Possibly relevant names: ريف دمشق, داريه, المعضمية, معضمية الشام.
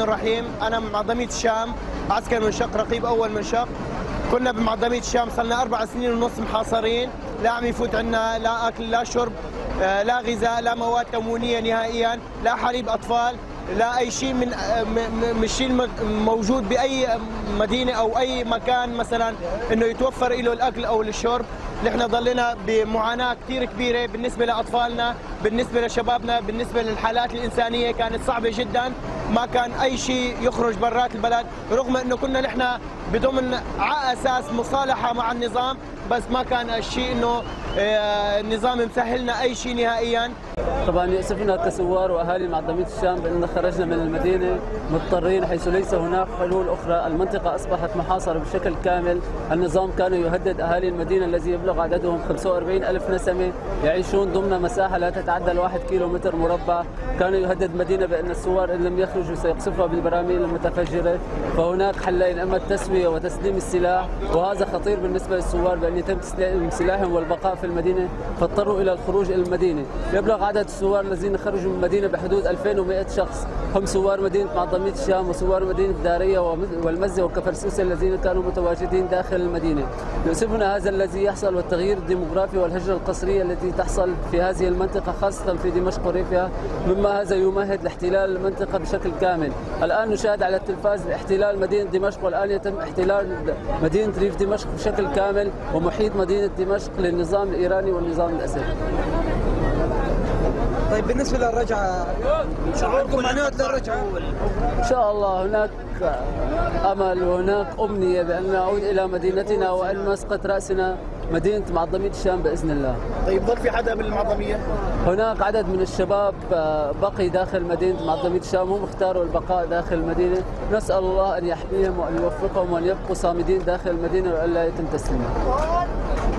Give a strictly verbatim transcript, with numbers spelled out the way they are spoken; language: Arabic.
الرحيم. أنا من معضمية الشام، عسكر من شق رقيب أول من شق. كنا بمعضمية الشام صلنا أربع سنين ونص محاصرين، لا عم يفوت عنا لا أكل لا شرب لا غذاء لا مواد تموينية نهائيا، لا حليب أطفال، لا أي شيء من من الشيء موجود بأي مدينة أو أي مكان مثلا إنه يتوفر له الأكل أو الشرب. نحن ضلينا بمعاناة كثير كبيرة بالنسبة لأطفالنا، بالنسبة لشبابنا، بالنسبة للحالات الإنسانية كانت صعبة جدا. ما كان أي شيء يخرج برات البلد، رغم أنه كنا نحن بضمن على أساس مصالحة مع النظام، بس ما كان الشيء أنه النظام مسهلنا أي شيء نهائياً. طبعاً يأسفنا كثوار وأهالي معضمية الشام بأننا خرجنا من المدينة مضطرين، حيث ليس هناك حلول أخرى. المنطقة أصبحت محاصرة بشكل كامل. النظام كان يهدد أهالي المدينة الذي يبلغ عددهم خمسة وأربعين ألف نسمة يعيشون ضمن مساحة لا تتعدى الواحد كيلو متر مربع. كان يهدد مدينة بأن الثوار إن لم يخرجوا سيقصفها بالبراميل المتفجرة. فهناك حلين، أما التسوية وتسليم السلاح، وهذا خطير بالنسبة للثوار بأن يتم تسليم سلاحهم والبقاء في المدينة، فاضطروا إلى الخروج إلى المدينة. يبلغ عدد الثوار الذين خرجوا من المدينة بحدود ألفين ومئة شخص، هم ثوار مدينة معضمية الشام وثوار مدينة داريه والمزة وكفرسوسة الذين كانوا متواجدين داخل المدينة. يؤسفنا هذا الذي يحصل والتغيير الديموغرافي والهجرة القسرية التي تحصل في هذه المنطقة خاصة في دمشق وريفها، مما هذا يمهد لاحتلال المنطقة بشكل كامل. الآن نشاهد على التلفاز احتلال مدينة دمشق، والآن يتم احتلال مدينة ريف دمشق بشكل كامل ومحيط مدينة دمشق للنظام الإيراني والنظام الأسدي. طيب بالنسبة للرجعة، شو عندكم معنويات للرجعة؟ إن شاء الله هناك أمل وهناك أمنية بأن نعود إلى مدينتنا وأن نسقط رأسنا مدينة معضمية الشام بإذن الله. طيب ضل في حدا من المعظمية؟ هناك عدد من الشباب بقي داخل مدينة معضمية الشام، هم اختاروا البقاء داخل المدينة. نسأل الله أن يحميهم وأن يوفقهم وأن يبقوا صامدين داخل المدينة وأن لا يتم تسليمهم.